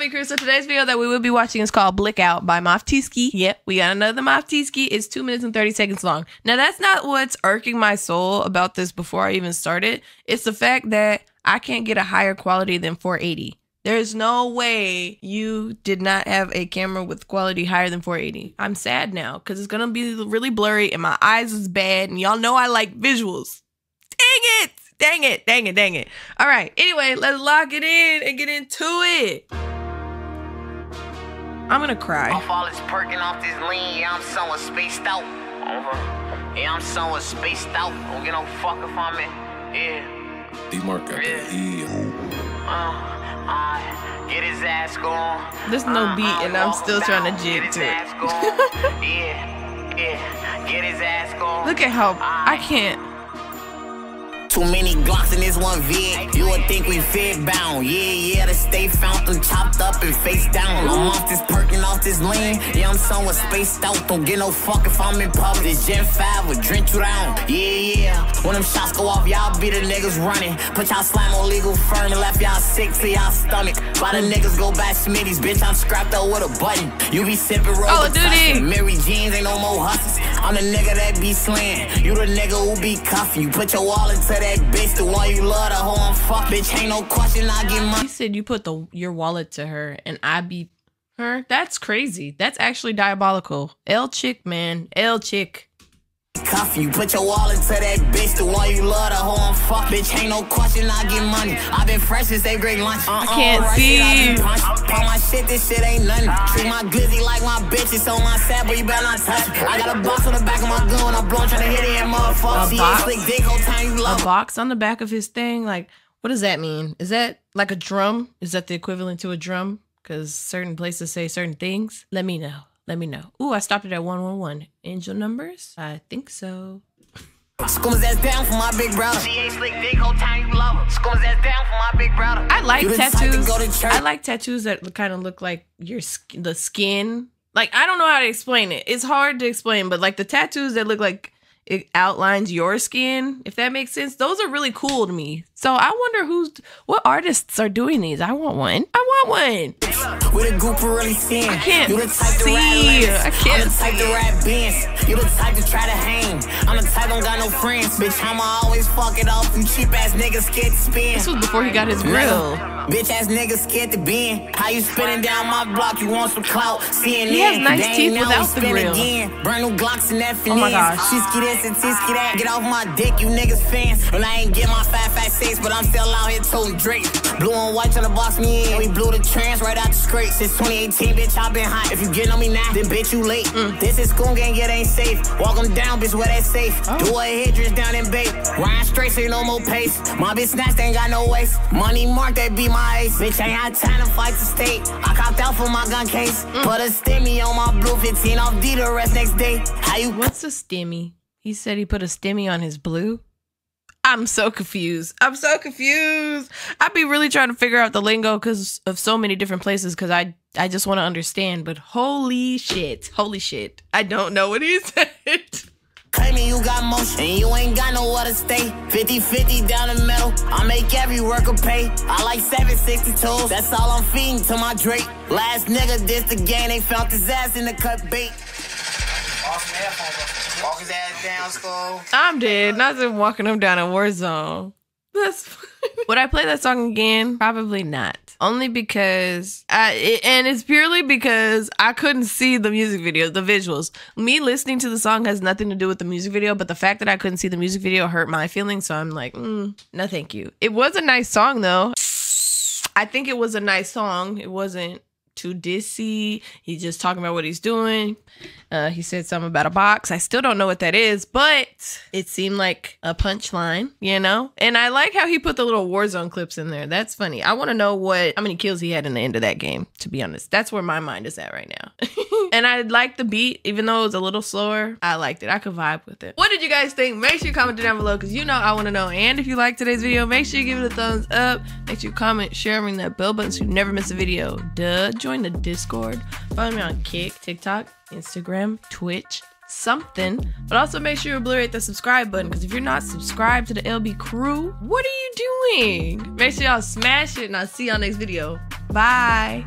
Loving crew. So today's video that we will be watching is called Blick Out by Teeski. Yep, we got another Teeski. It's 2 minutes and 30 seconds long. Now, that's not what's irking my soul about this before I even started. It's the fact that I can't get a higher quality than 480. There's no way you did not have a camera with quality higher than 480. I'm sad now because it's going to be really blurry and my eyes is bad. And y'all know I like visuals. Dang it. Dang it. Dang it. Dang it. All right. Anyway, let's lock it in and get into it. I'm going to cry. Off all this perking off this lean. Yeah, I'm somewhat spaced out. Yeah, I'm somewhat spaced out. Don't get no fuck if I'm in. Yeah. D-Mark got the E. Get his ass going. There's no beat and I'm still trying to jig to it. Yeah, yeah, get his ass going. Look at how I can't. Too many Glocks in this one vid. You would think we fed bound. Yeah, yeah, to stay fountain chopped up and face down. I'm off this perking off this lane. Yeah, I'm somewhat spaced out. Don't get no fuck if I'm in public. This Gen 5 will drink you down. Yeah, yeah. When them shots go off, y'all be the niggas running. Put y'all slime on legal firm and left y'all sick to y'all stomach. Why the niggas go back Smitty's, bitch? I'm scrapped up with a button. You be sipping roll. Oh, dude. Mary Jeans ain't no more hustles. I'm the nigga that be slaying. You the nigga who be cuffing. You put your wallet to that bitch, the one you love, the whole I'm fuck, bitch, ain't no question, I get money. You said you put your wallet to her, and I beat her? That's crazy. That's actually diabolical. L chick, man. L chick. Cuffing, you put your wallet to that bitch, the one you love, the whole I'm fuck, bitch, ain't no question, I get money. I've been fresh since they great lunch. I can't see. Pop my shit, this shit ain't nothing. Treat my glizzy like my bitch, it's on my side, but you better not touch it. I got a box on the back of my gun, I'm blowing, trying to hit it, motherfucker. A box on the back of his thing? Like, what does that mean? Is that like a drum? Is that the equivalent to a drum? Because certain places say certain things. Let me know. Let me know. Ooh, I stopped it at 111. Angel numbers? I think so. School's ass down for my big brother. She ain't slick dick, whole time you love her. School's ass down for my big brother. I like tattoos. I like tattoos that kind of look like your the skin. Like, I don't know how to explain it. It's hard to explain, but like the tattoos that look like it outlines your skin, if that makes sense. Those are really cool to me. So I wonder what artists are doing these. I want one. I want one. With a group really thin. I can't see. I can't see. I'm the type to rap bands. You the type to try to hang. I'm the type don't got no friends, bitch. I'ma always fuck it off. You cheap ass niggas scared to spin. This was before he got his grill. Bitch ass niggas scared to bend. How you spinning down my block? You want some clout? CNN. He has nice teeth without the grill. Brand new Glocks in that finesse. Oh my gosh. She's getting and Teeski that. Get off my dick, you niggas fans. Well, I ain't get my 556, but I'm still out here toting Drake. Blue and white trying to box me in. We blew the trans right out the scrape. Since 2018, bitch, I been hot. If you getting on me now, then bitch, you late. This is school gang, it ain't safe. Walk them down, bitch, where that safe. Do a head dress down and bait. Ryan straight, so you no more pace. My bitch snatched, ain't got no waste. Money mark, that be my ace. Bitch, ain't had time to fight the state. I copped out for my gun case. Put a stimmy on my blue 15 off D the rest next day. How you? What's a stimmy? He said he put a stimmy on his blue. I'm so confused. I'm so confused. I'd be really trying to figure out the lingo because of so many different places because I just want to understand. But holy shit. Holy shit. I don't know what he said. Claiming you got motion, you ain't got nowhere to stay. 50-50 down the middle, I make every worker pay. I like 762s, that's all I'm feeding to my Drake. Last nigga dissed the game, they felt his ass in the cut bait. Walk his ass down, school. I'm dead. Not just walking him down in Warzone. That's funny. Would I play that song again? Probably not. Only because it's purely because I couldn't see the music video, the visuals. Me listening to the song has nothing to do with the music video, but the fact that I couldn't see the music video hurt my feelings. So I'm like, no, thank you. It was a nice song though. I think it was a nice song. It wasn't too dissy. He's just talking about what he's doing. He said something about a box. I still don't know what that is, but it seemed like a punchline, you know? And I like how he put the little Warzone clips in there. That's funny. I want to know how many kills he had in the end of that game, to be honest. That's where my mind is at right now. And I like the beat, even though it was a little slower. I liked it. I could vibe with it. What did you guys think? Make sure you comment down below because you know I want to know. And if you like today's video, make sure you give it a thumbs up. Make sure you comment, share, ring that bell button so you never miss a video. Duh. Join the Discord. Follow me on KICK, TikTok, Instagram, Twitch, something. But also make sure you obliterate the subscribe button because if you're not subscribed to the LB crew, what are you doing? Make sure y'all smash it and I'll see y'all next video. Bye.